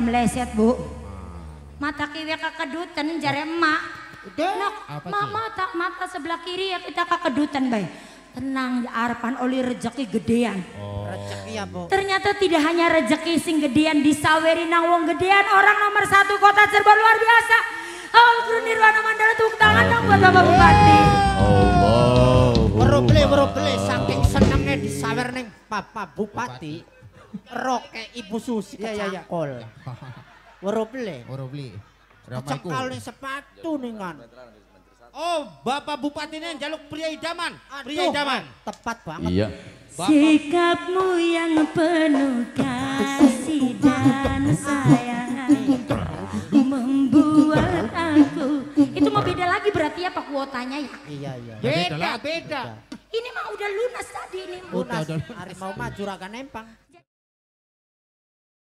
Meleset bu, mata kiwi kakedutan jare emak. Mata sebelah kiri ya kita kakedutan bay. Tenang, harapan oli rejeki gedean. Rejeki ya bu. Ternyata tidak hanya rejeki sing gedean di Sawerin nang wong gedean, orang nomor satu kota Cirebon luar biasa. Alhamdulillah Nirwana Mandala tepuk tangan dong buat bapak bupati. Allah. Beroble saking senangnya di Sawer neng bapak bupati. Roke Ibu Susi kecakol Waro beli kecakol nih sepatu nih kan. Oh bapak bupati nih jaluk pria idaman tepat banget iya. Sikapmu yang penuh kasih dan sayang membuat aku itu mau beda lagi berarti apa kuotanya ya iya beda ini mah udah lunas tadi ini lunas hari mau maju Juragan Empang.